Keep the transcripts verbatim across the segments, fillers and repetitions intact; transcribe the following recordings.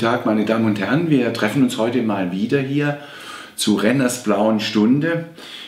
Tag, meine Damen und Herren. Wir treffen uns heute mal wieder hier zu Renners Blauen Stunde.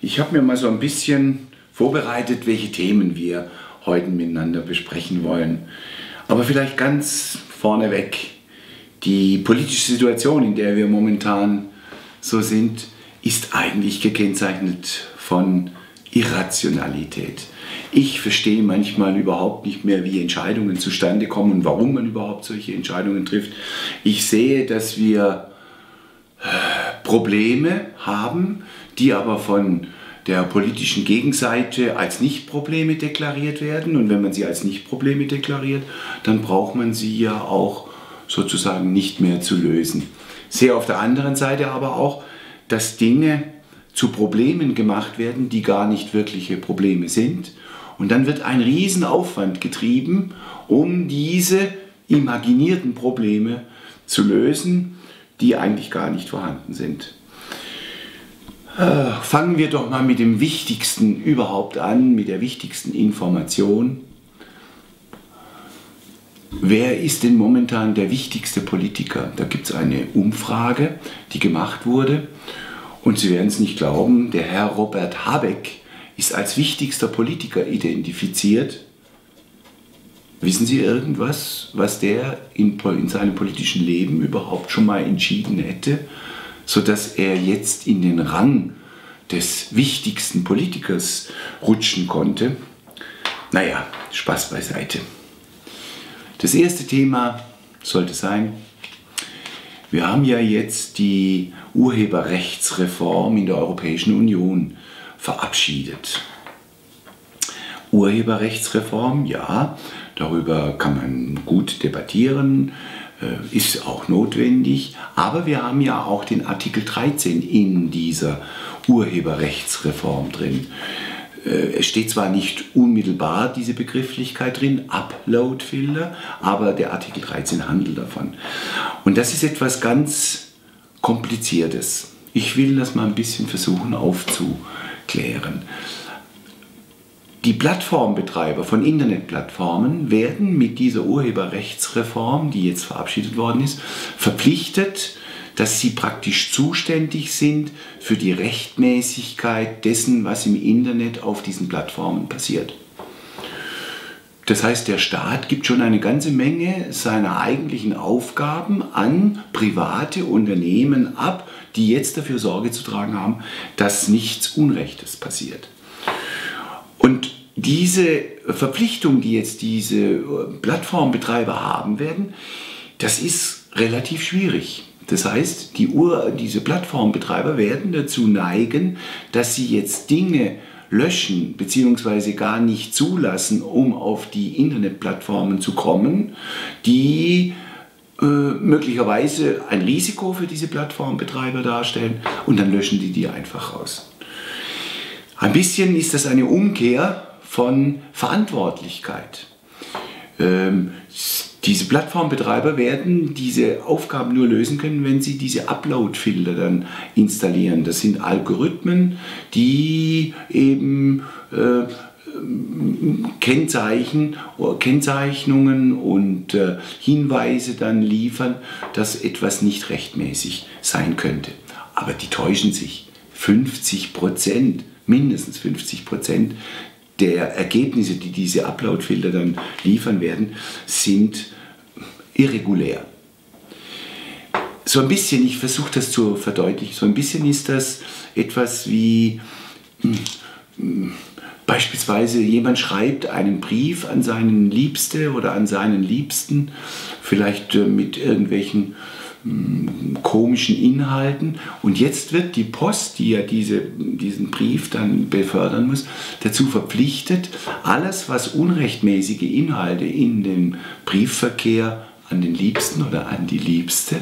Ich habe mir mal so ein bisschen vorbereitet, welche Themen wir heute miteinander besprechen wollen. Aber vielleicht ganz vorneweg die politische Situation, in der wir momentan so sind, ist eigentlich gekennzeichnet von Irrationalität. Ich verstehe manchmal überhaupt nicht mehr, wie Entscheidungen zustande kommen und warum man überhaupt solche Entscheidungen trifft. Ich sehe, dass wir Probleme haben, die aber von der politischen Gegenseite als Nicht-Probleme deklariert werden. Und wenn man sie als Nicht-Probleme deklariert, dann braucht man sie ja auch sozusagen nicht mehr zu lösen. Ich sehe auf der anderen Seite aber auch, dass Dinge zu Problemen gemacht werden, die gar nicht wirkliche Probleme sind. Und dann wird ein Riesenaufwand getrieben, um diese imaginierten Probleme zu lösen, die eigentlich gar nicht vorhanden sind. Äh, fangen wir doch mal mit dem Wichtigsten überhaupt an, mit der wichtigsten Information. Wer ist denn momentan der wichtigste Politiker? Da gibt es eine Umfrage, die gemacht wurde. Und Sie werden es nicht glauben, der Herr Robert Habeck ist als wichtigster Politiker identifiziert. Wissen Sie irgendwas, was der in, in seinem politischen Leben überhaupt schon mal entschieden hätte, sodass er jetzt in den Rang des wichtigsten Politikers rutschen konnte? Naja, Spaß beiseite. Das erste Thema sollte sein: Wir haben ja jetzt die Urheberrechtsreform in der Europäischen Union verabschiedet. Urheberrechtsreform, ja, darüber kann man gut debattieren, ist auch notwendig. Aber wir haben ja auch den Artikel dreizehn in dieser Urheberrechtsreform drin. Es steht zwar nicht unmittelbar diese Begrifflichkeit drin, Uploadfilter, aber der Artikel dreizehn handelt davon. Und das ist etwas ganz Kompliziertes. Ich will das mal ein bisschen versuchen aufzuklären. Die Plattformbetreiber von Internetplattformen werden mit dieser Urheberrechtsreform, die jetzt verabschiedet worden ist, verpflichtet, dass sie praktisch zuständig sind für die Rechtmäßigkeit dessen, was im Internet auf diesen Plattformen passiert. Das heißt, der Staat gibt schon eine ganze Menge seiner eigentlichen Aufgaben an private Unternehmen ab, die jetzt dafür Sorge zu tragen haben, dass nichts Unrechtes passiert. Und diese Verpflichtung, die jetzt diese Plattformbetreiber haben werden, das ist relativ schwierig. Das heißt, die Ur, diese Plattformbetreiber werden dazu neigen, dass sie jetzt Dinge löschen bzw. gar nicht zulassen, um auf die Internetplattformen zu kommen, die äh, möglicherweise ein Risiko für diese Plattformbetreiber darstellen, und dann löschen die die einfach raus. Ein bisschen ist das eine Umkehr von Verantwortlichkeit. Ähm, Diese Plattformbetreiber werden diese Aufgaben nur lösen können, wenn sie diese Upload-Filter dann installieren. Das sind Algorithmen, die eben äh, Kennzeichen, Kennzeichnungen und äh, Hinweise dann liefern, dass etwas nicht rechtmäßig sein könnte. Aber die täuschen sich. fünfzig Prozent, mindestens fünfzig Prozent der Ergebnisse, die diese Uploadfilter dann liefern werden, sind irregulär. So ein bisschen, ich versuche das zu verdeutlichen, so ein bisschen ist das etwas wie mh, beispielsweise jemand schreibt einen Brief an seinen Liebste oder an seinen Liebsten, vielleicht mit irgendwelchen komischen Inhalten, und jetzt wird die Post, die ja diese, diesen Brief dann befördern muss, dazu verpflichtet, alles, was unrechtmäßige Inhalte in den Briefverkehr an den Liebsten oder an die Liebste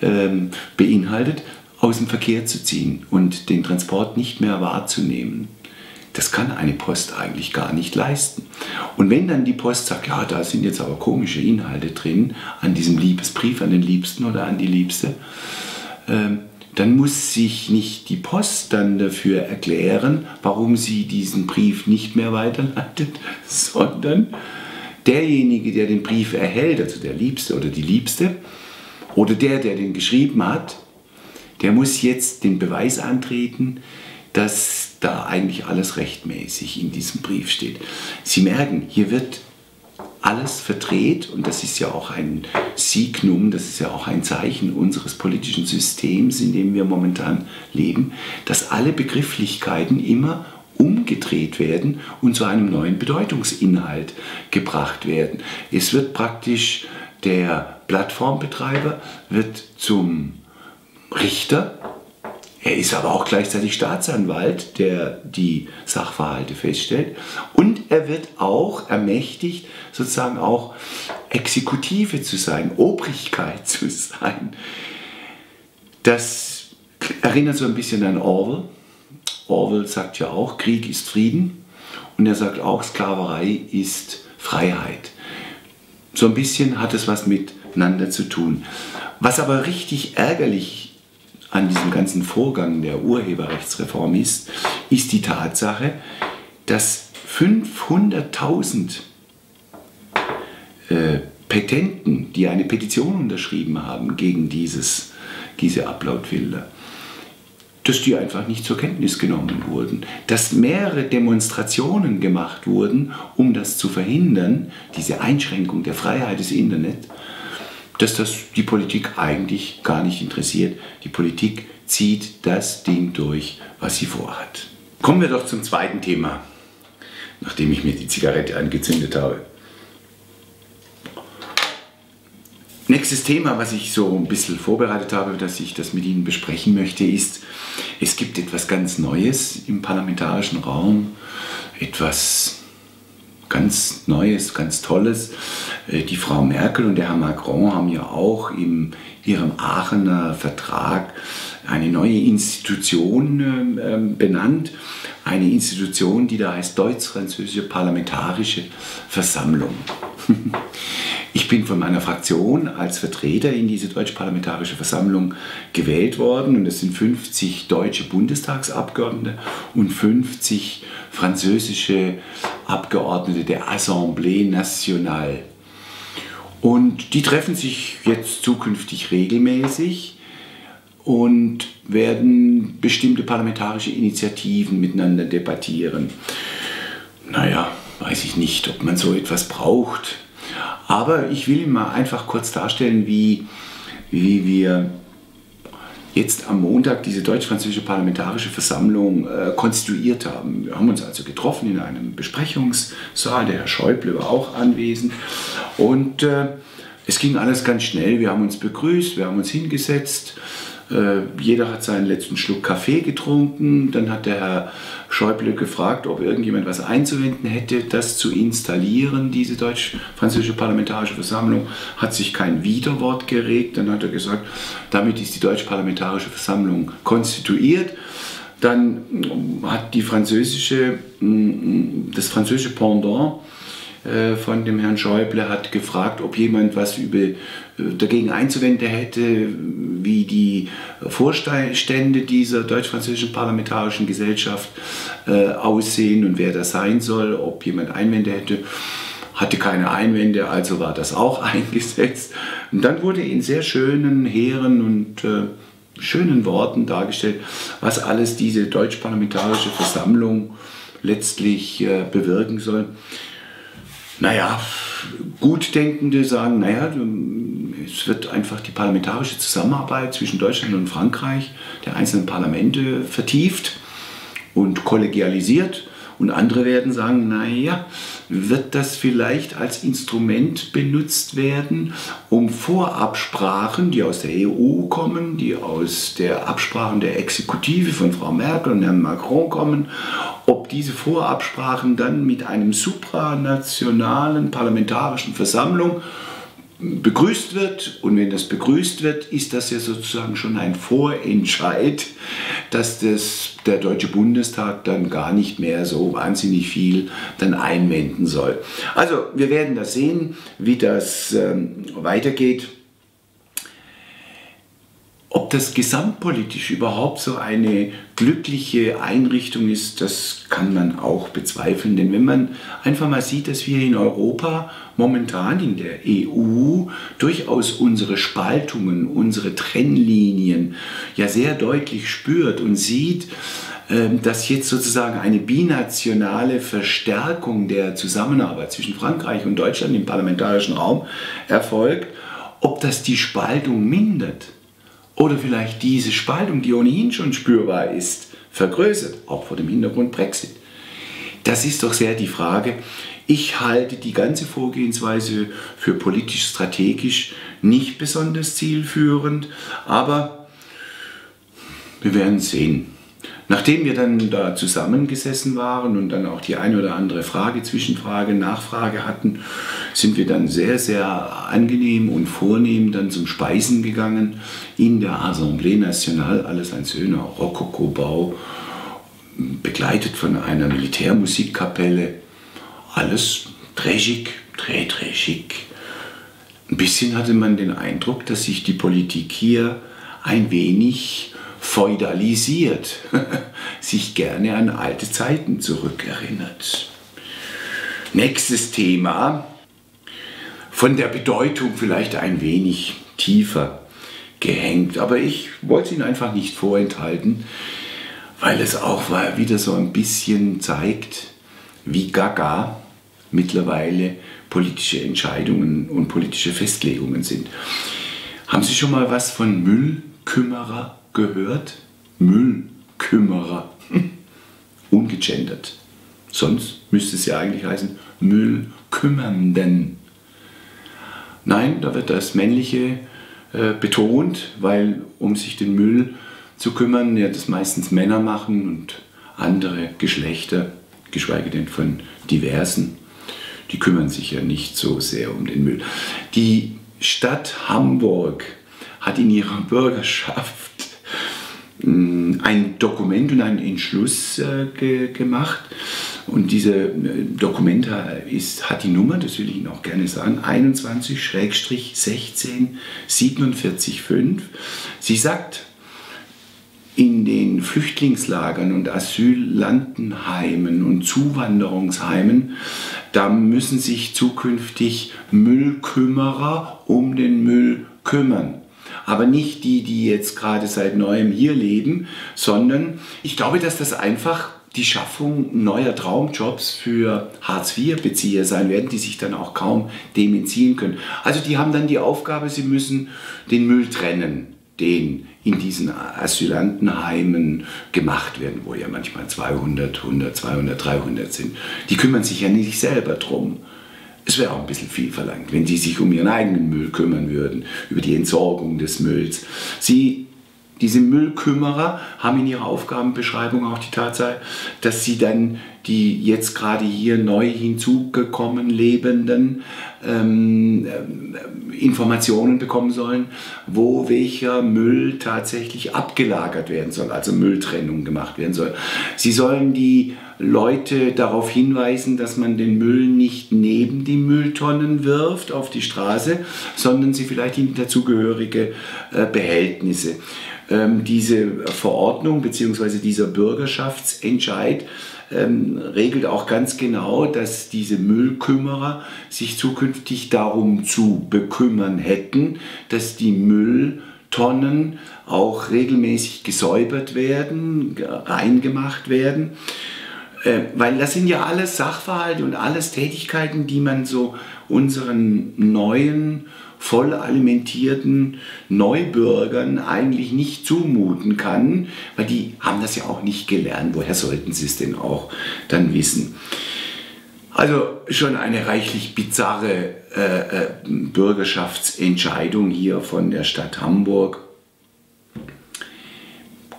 ähm, beinhaltet, aus dem Verkehr zu ziehen und den Transport nicht mehr wahrzunehmen. Das kann eine Post eigentlich gar nicht leisten. Und wenn dann die Post sagt, ja, da sind jetzt aber komische Inhalte drin, an diesem Liebesbrief, an den Liebsten oder an die Liebste, äh, dann muss sich nicht die Post dann dafür erklären, warum sie diesen Brief nicht mehr weiterleitet, sondern derjenige, der den Brief erhält, also der Liebste oder die Liebste, oder der, der den geschrieben hat, der muss jetzt den Beweis antreten, dass da eigentlich alles rechtmäßig in diesem Brief steht. Sie merken, hier wird alles verdreht und das ist ja auch ein Signum, das ist ja auch ein Zeichen unseres politischen Systems, in dem wir momentan leben, dass alle Begrifflichkeiten immer umgedreht werden und zu einem neuen Bedeutungsinhalt gebracht werden. Es wird praktisch, der Plattformbetreiber wird zum Richter, er ist aber auch gleichzeitig Staatsanwalt, der die Sachverhalte feststellt, und er wird auch ermächtigt, sozusagen auch Exekutive zu sein, Obrigkeit zu sein. Das erinnert so ein bisschen an Orwell. Orwell sagt ja auch, Krieg ist Frieden, und er sagt auch, Sklaverei ist Freiheit. So ein bisschen hat es was miteinander zu tun. Was aber richtig ärgerlich ist an diesem ganzen Vorgang der Urheberrechtsreform ist, ist die Tatsache, dass fünfhunderttausend äh, Petenten, die eine Petition unterschrieben haben gegen dieses, diese Uploadfilter, dass die einfach nicht zur Kenntnis genommen wurden, dass mehrere Demonstrationen gemacht wurden, um das zu verhindern, diese Einschränkung der Freiheit des Internets, dass das die Politik eigentlich gar nicht interessiert. Die Politik zieht das Ding durch, was sie vorhat. Kommen wir doch zum zweiten Thema, nachdem ich mir die Zigarette angezündet habe. Nächstes Thema, was ich so ein bisschen vorbereitet habe, dass ich das mit Ihnen besprechen möchte, ist, es gibt etwas ganz Neues im parlamentarischen Raum, etwas ganz Neues, ganz Tolles. Die Frau Merkel und der Herr Macron haben ja auch in ihrem Aachener Vertrag eine neue Institution benannt. Eine Institution, die da heißt Deutsch-Französische parlamentarische Versammlung. Ich bin von meiner Fraktion als Vertreter in diese deutsch-parlamentarische Versammlung gewählt worden und es sind fünfzig deutsche Bundestagsabgeordnete und fünfzig französische Abgeordnete der Assemblée Nationale. Und die treffen sich jetzt zukünftig regelmäßig und werden bestimmte parlamentarische Initiativen miteinander debattieren. Naja, weiß ich nicht, ob man so etwas braucht. Aber ich will Ihnen mal einfach kurz darstellen, wie, wie wir jetzt am Montag diese deutsch-französische parlamentarische Versammlung äh, konstituiert haben. Wir haben uns also getroffen in einem Besprechungssaal, der Herr Schäuble war auch anwesend und äh, es ging alles ganz schnell. Wir haben uns begrüßt, wir haben uns hingesetzt, äh, jeder hat seinen letzten Schluck Kaffee getrunken, dann hat der Herr Schäuble gefragt, ob irgendjemand was einzuwenden hätte, das zu installieren, diese deutsch-französische parlamentarische Versammlung. Hat sich kein Widerwort geregt, dann hat er gesagt, damit ist die deutsch-parlamentarische Versammlung konstituiert. Dann hat die französische, das französische Pendant von dem Herrn Schäuble hat gefragt, ob jemand was über, dagegen einzuwenden hätte, wie die Vorstände dieser deutsch-französischen parlamentarischen Gesellschaft äh, aussehen und wer das sein soll, ob jemand Einwände hätte. Hatte keine Einwände, also war das auch eingesetzt. Und dann wurde in sehr schönen, hehren und äh, schönen Worten dargestellt, was alles diese deutsch-parlamentarische Versammlung letztlich äh, bewirken soll. Naja, Gutdenkende sagen, naja, es wird einfach die parlamentarische Zusammenarbeit zwischen Deutschland und Frankreich, der einzelnen Parlamente, vertieft und kollegialisiert. Und andere werden sagen, naja, wird das vielleicht als Instrument benutzt werden, um Vorabsprachen, die aus der E U kommen, die aus der Absprachen der Exekutive von Frau Merkel und Herrn Macron kommen, ob diese Vorabsprachen dann mit einem supranationalen parlamentarischen Versammlung begrüßt wird, und wenn das begrüßt wird, ist das ja sozusagen schon ein Vorentscheid, dass das, der Deutsche Bundestag dann gar nicht mehr so wahnsinnig viel dann einwenden soll. Also wir werden das sehen, wie das ähm, weitergeht. Ob Ob das gesamtpolitisch überhaupt so eine glückliche Einrichtung ist, das kann man auch bezweifeln. Denn wenn man einfach mal sieht, dass wir in Europa momentan in der E U durchaus unsere Spaltungen, unsere Trennlinien ja sehr deutlich spürt und sieht, dass jetzt sozusagen eine binationale Verstärkung der Zusammenarbeit zwischen Frankreich und Deutschland im parlamentarischen Raum erfolgt, ob das die Spaltung mindert oder vielleicht diese Spaltung, die ohnehin schon spürbar ist, vergrößert, auch vor dem Hintergrund Brexit. Das ist doch sehr die Frage. Ich halte die ganze Vorgehensweise für politisch-strategisch nicht besonders zielführend, aber wir werden sehen. Nachdem wir dann da zusammengesessen waren und dann auch die eine oder andere Frage, Zwischenfrage, Nachfrage hatten, sind wir dann sehr, sehr angenehm und vornehm dann zum Speisen gegangen in der Assemblée Nationale, alles ein schöner Rokokobau, begleitet von einer Militärmusikkapelle, alles trägig, trägig. Ein bisschen hatte man den Eindruck, dass sich die Politik hier ein wenig feudalisiert, sich gerne an alte Zeiten zurückerinnert. Nächstes Thema, von der Bedeutung vielleicht ein wenig tiefer gehängt, aber ich wollte ihn einfach nicht vorenthalten, weil es auch mal wieder so ein bisschen zeigt, wie gaga mittlerweile politische Entscheidungen und politische Festlegungen sind. Haben Sie schon mal was von Müllkümmerer gehört? Müllkümmerer. Ungegendert. Sonst müsste es ja eigentlich heißen Müllkümmernden. Nein, da wird das Männliche äh, betont, weil um sich den Müll zu kümmern, ja, das meistens Männer machen und andere Geschlechter, geschweige denn von diversen, die kümmern sich ja nicht so sehr um den Müll. Die Stadt Hamburg hat in ihrer Bürgerschaft ein Dokument und einen Entschluss äh, ge gemacht, und dieses äh, Dokument ist, hat die Nummer, das will ich Ihnen auch gerne sagen, einundzwanzig sechzehn siebenundvierzig fünf. Sie sagt, in den Flüchtlingslagern und Asylantenheimen und Zuwanderungsheimen, da müssen sich zukünftig Müllkümmerer um den Müll kümmern. Aber nicht die, die jetzt gerade seit Neuem hier leben, sondern ich glaube, dass das einfach die Schaffung neuer Traumjobs für Hartz vier Bezieher sein werden, die sich dann auch kaum dem entziehen können. Also die haben dann die Aufgabe, sie müssen den Müll trennen, den in diesen Asylantenheimen gemacht werden, wo ja manchmal zweihundert, hundert, zweihundert, dreihundert sind. Die kümmern sich ja nicht selber drum. Es wäre auch ein bisschen viel verlangt, wenn die sich um ihren eigenen Müll kümmern würden, über die Entsorgung des Mülls. Sie, diese Müllkümmerer, haben in ihrer Aufgabenbeschreibung auch die Tatsache, dass sie dann die jetzt gerade hier neu hinzugekommen Lebenden ähm, Informationen bekommen sollen, wo welcher Müll tatsächlich abgelagert werden soll, also Mülltrennung gemacht werden soll. Sie sollen die Leute darauf hinweisen, dass man den Müll nicht neben die Mülltonnen wirft auf die Straße, sondern sie vielleicht in dazugehörige äh, Behältnisse. Ähm, diese Verordnung bzw. dieser Bürgerschaftsentscheid ähm, regelt auch ganz genau, dass diese Müllkümmerer sich zukünftig darum zu bekümmern hätten, dass die Mülltonnen auch regelmäßig gesäubert werden, reingemacht werden. Weil das sind ja alles Sachverhalte und alles Tätigkeiten, die man so unseren neuen, voll alimentierten Neubürgern eigentlich nicht zumuten kann, weil die haben das ja auch nicht gelernt. Woher sollten sie es denn auch dann wissen? Also schon eine reichlich bizarre äh, äh, Bürgerschaftsentscheidung hier von der Stadt Hamburg.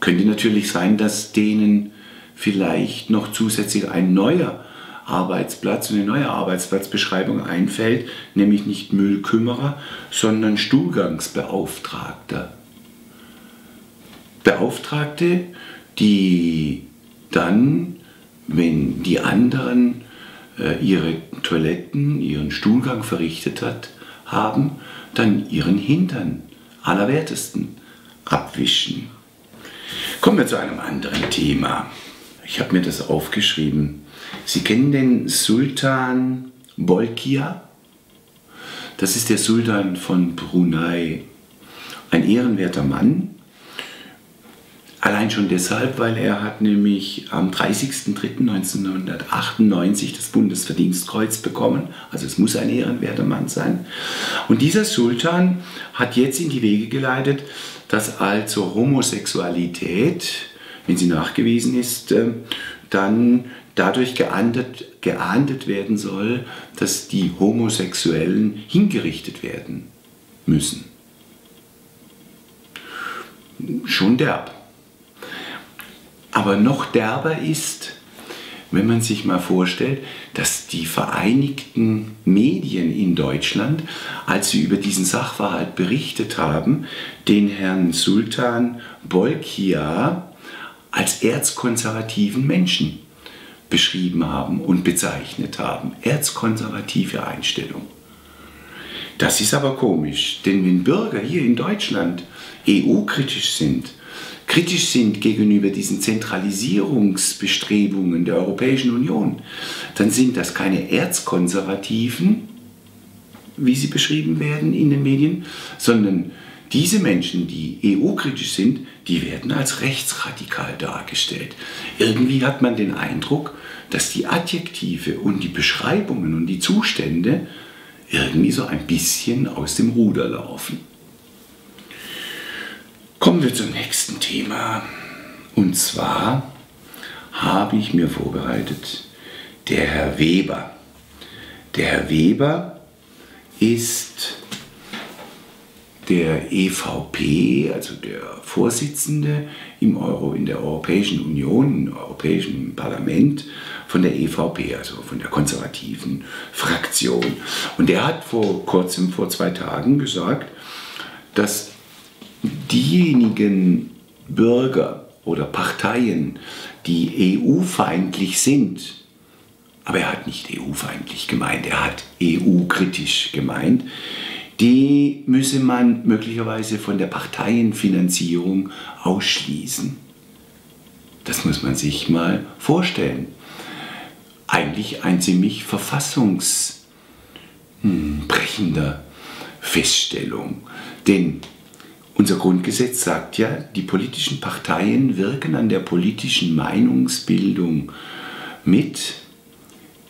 Könnte natürlich sein, dass denen vielleicht noch zusätzlich ein neuer Arbeitsplatz und eine neue Arbeitsplatzbeschreibung einfällt, nämlich nicht Müllkümmerer, sondern Stuhlgangsbeauftragter. Beauftragte, die dann, wenn die anderen äh, ihre Toiletten, ihren Stuhlgang verrichtet hat, haben, dann ihren Hintern allerwertesten abwischen. Kommen wir zu einem anderen Thema. Ich habe mir das aufgeschrieben. Sie kennen den Sultan Bolkiah? Das ist der Sultan von Brunei. Ein ehrenwerter Mann. Allein schon deshalb, weil er hat nämlich am dreißigsten dritten neunzehnhundertachtundneunzig das Bundesverdienstkreuz bekommen. Also es muss ein ehrenwerter Mann sein. Und dieser Sultan hat jetzt in die Wege geleitet, dass also Homosexualität, wenn sie nachgewiesen ist, dann dadurch geahndet, geahndet werden soll, dass die Homosexuellen hingerichtet werden müssen. Schon derb. Aber noch derber ist, wenn man sich mal vorstellt, dass die vereinigten Medien in Deutschland, als sie über diesen Sachverhalt berichtet haben, den Herrn Sultan Bolkiah als erzkonservativen Menschen beschrieben haben und bezeichnet haben. Erzkonservative Einstellung. Das ist aber komisch, denn wenn Bürger hier in Deutschland E U-kritisch sind, kritisch sind gegenüber diesen Zentralisierungsbestrebungen der Europäischen Union, dann sind das keine Erzkonservativen, wie sie beschrieben werden in den Medien, sondern diese Menschen, die E U-kritisch sind, die werden als rechtsradikal dargestellt. Irgendwie hat man den Eindruck, dass die Adjektive und die Beschreibungen und die Zustände irgendwie so ein bisschen aus dem Ruder laufen. Kommen wir zum nächsten Thema. Und zwar habe ich mir vorbereitet, der Herr Weber. Der Herr Weber ist der E V P, also der Vorsitzende im Euro, in der Europäischen Union, im Europäischen Parlament von der E V P, also von der konservativen Fraktion. Und der hat vor kurzem, vor zwei Tagen gesagt, dass diejenigen Bürger oder Parteien, die E U-feindlich sind, aber er hat nicht E U-feindlich gemeint, er hat E U-kritisch gemeint, die müsse man möglicherweise von der Parteienfinanzierung ausschließen. Das muss man sich mal vorstellen. Eigentlich ein ziemlich verfassungsbrechender Feststellung, denn unser Grundgesetz sagt ja, die politischen Parteien wirken an der politischen Meinungsbildung mit.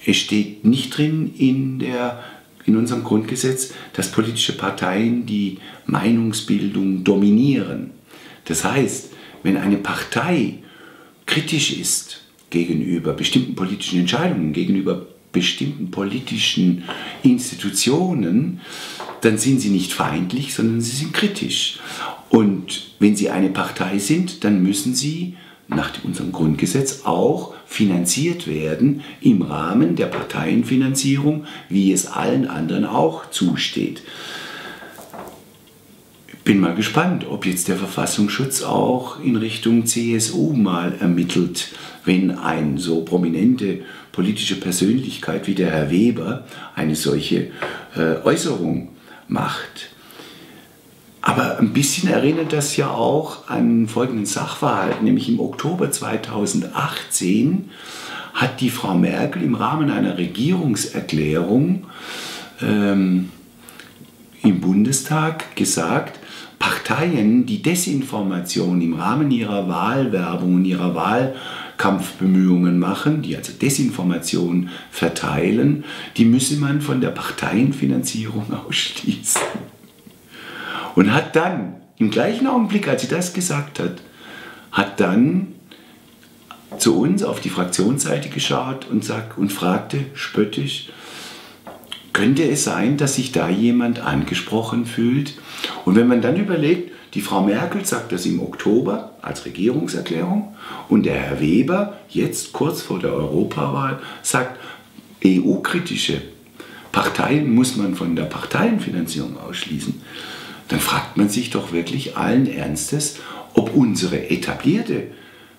Es steht nicht drin in, der, in unserem Grundgesetz, dass politische Parteien die Meinungsbildung dominieren. Das heißt, wenn eine Partei kritisch ist gegenüber bestimmten politischen Entscheidungen, gegenüber bestimmten politischen Institutionen, dann sind sie nicht feindlich, sondern sie sind kritisch. Und wenn sie eine Partei sind, dann müssen sie nach unserem Grundgesetz auch finanziert werden im Rahmen der Parteienfinanzierung, wie es allen anderen auch zusteht. Ich bin mal gespannt, ob jetzt der Verfassungsschutz auch in Richtung C S U mal ermittelt, wenn eine so prominente politische Persönlichkeit wie der Herr Weber eine solche äh, Äußerung macht. Aber ein bisschen erinnert das ja auch an folgenden Sachverhalt, nämlich im Oktober zweitausendachtzehn hat die Frau Merkel im Rahmen einer Regierungserklärung ähm, im Bundestag gesagt, Parteien, die Desinformation im Rahmen ihrer Wahlwerbung und ihrer Wahlkampfbemühungen machen, die also Desinformation verteilen, die müsse man von der Parteienfinanzierung ausschließen. Und hat dann, im gleichen Augenblick, als sie das gesagt hat, hat dann zu uns auf die Fraktionsseite geschaut und, sagt, und fragte spöttisch, könnte es sein, dass sich da jemand angesprochen fühlt? Und wenn man dann überlegt, die Frau Merkel sagt das im Oktober als Regierungserklärung und der Herr Weber, jetzt kurz vor der Europawahl, sagt, E U-kritische Parteien muss man von der Parteienfinanzierung ausschließen, dann fragt man sich doch wirklich allen Ernstes, ob unsere etablierte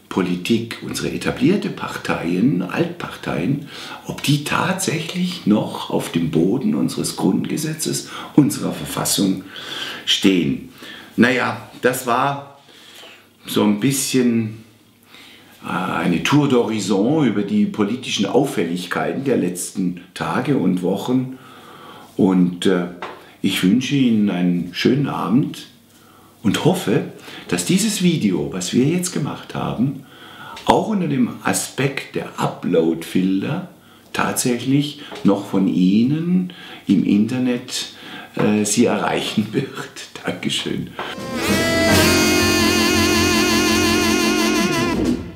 Politik, unsere etablierte Parteien, Altparteien, ob die tatsächlich noch auf dem Boden unseres Grundgesetzes, unserer Verfassung stehen. Naja, das war so ein bisschen eine Tour d'Horizon über die politischen Auffälligkeiten der letzten Tage und Wochen. Und äh, ich wünsche Ihnen einen schönen Abend und hoffe, dass dieses Video, was wir jetzt gemacht haben, auch unter dem Aspekt der Uploadfilter tatsächlich noch von Ihnen im Internet äh, Sie erreichen wird. Dankeschön.